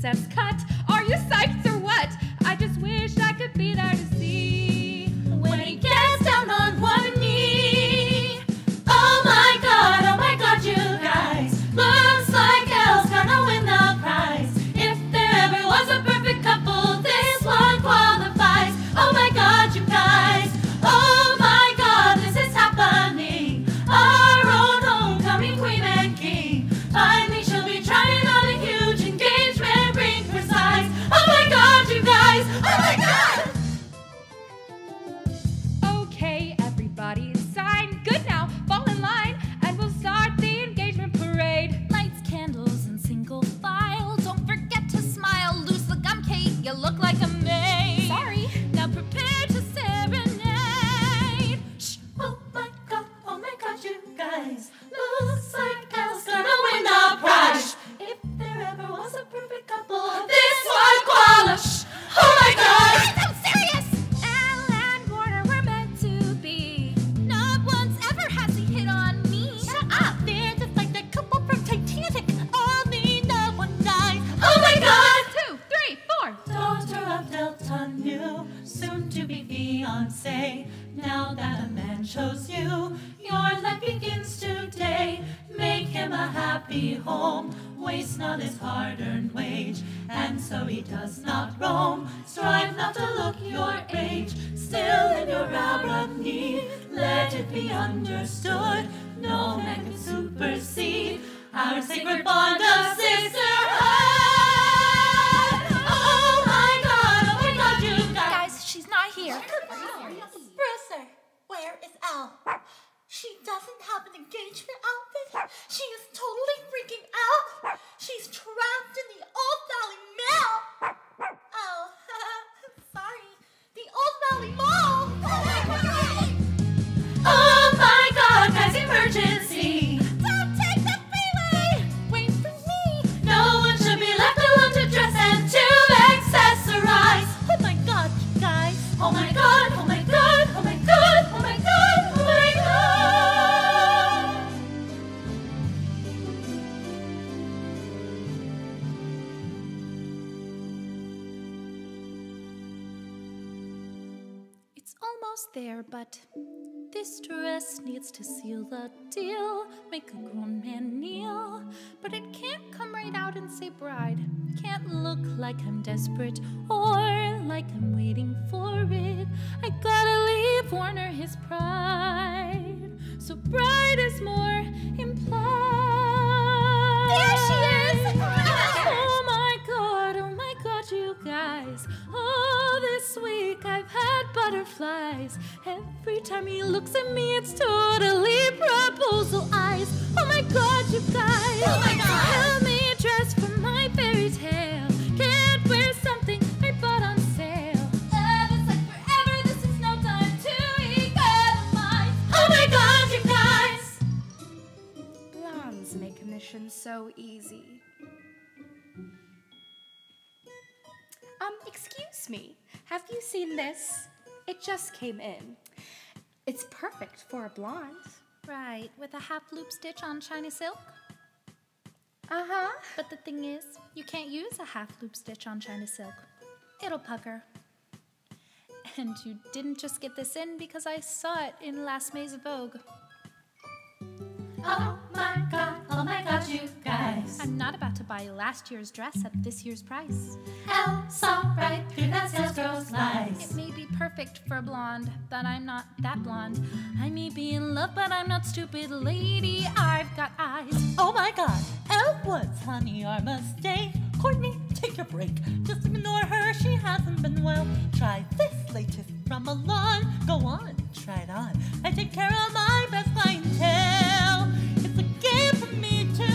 Princess Cut. Are you psyched or what? I just wish I could be there to see when he gets down on one knee. Oh my God, you guys. Looks like Elle's gonna win the prize. If there ever was a perfect couple, this one qualifies. Oh my God, you guys. Oh my God, this is happening. Our own homecoming queen and king. Finally, she'll be trying on a huge engagement ring for size. Oh my God, you guys. Oh my God. Okay, everybody, sign good now. Fall in line, and we'll start the engagement parade. Lights, candles, in single file. Don't forget to smile. Lose the gum cake. You look like a maid. Sorry. Now prepare to serenade. Shh. Oh my God, you guys. Looks like Elle's gonna win the prize. If there ever was a perfect couple, this one qualifies. Oh my God! Guys, I'm serious! Elle and Warner were meant to be. Not once ever has he hit on me. Shut up! They're just like that couple from Titanic. Only love one night. Oh my God! 2, 3, 4. Daughter of Delta Nu, soon to be fiance. Now that a man chose you, your life begins today. Make him a happy home. Waste not his hard-earned wage, and so he does not roam. Strive not to look your age. Still in your hour of need, let it be understood, no man can supersede our sacred bond of sisterhood. Oh my God, you guys. Guys, she's not here. Brewster, where is Elle? She doesn't have an engagement outfit. She is totally freaking out. She's trapped in the Old Valley Mall. Oh, sorry. The Old Valley Mall. Oh my God! Oh my God, guys, emergency. Don't take the freeway. Wait for me. No one should be left alone to dress and to accessorize. Oh my God, guys. Oh my God. Oh my God. Oh my God. Oh my God. Oh my God. There, but this dress needs to seal the deal, make a grown man kneel, but it can't come right out and say bride. Can't look like I'm desperate or like I'm waiting for it. I gotta leave Warner his pride, so bride is more implied. There she is! Oh my God, you guys. Oh, this week I've had butterflies. Every time he looks at me, it's totally proposal eyes. Oh my God, you guys. Oh my God. Help me dress for my fairy tale. Can't wear something I bought on sale. Love is like forever. This is no time to economize. Oh my God, you guys. Blondes make missions so easy. Excuse me, have you seen this? It just came in. It's perfect for a blonde. Right, with a half loop stitch on shiny silk? Uh-huh. But the thing is, you can't use a half loop stitch on shiny silk. It'll pucker. And you didn't just get this in because I saw it in last May's Vogue. Oh my God, you guys. I'm not about to buy last year's dress at this year's price. Elle saw right through that sales girl's lies. It may be perfect for a blonde, but I'm not that blonde. I may be in love, but I'm not stupid, lady. I've got eyes. Oh my God, Elle Woods, honey, our mistake. Courtney, take a break. Just ignore her, she hasn't been well. Try this latest from Milan. Go on, try it on. I take care of my best clientele. It's a gift from me to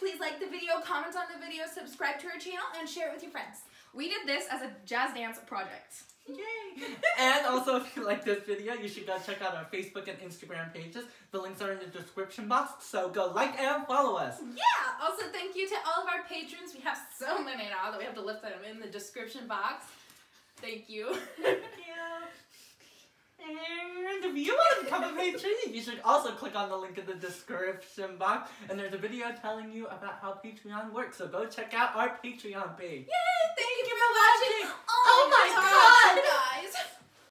please like the video, comment on the video, subscribe to her channel, and share it with your friends. We did this as a jazz dance project. Yay! And also, if you like this video, you should go check out our Facebook and Instagram pages. The links are in the description box, so go like and follow us. Yeah! Also, thank you to all of our patrons. We have so many now that we have to list them in the description box. Thank you. Thank you. And if you want to become a patron, you should also click on the link in the description box. And there's a video telling you about how Patreon works, so go check out our Patreon page. Yay! Thank you for watching.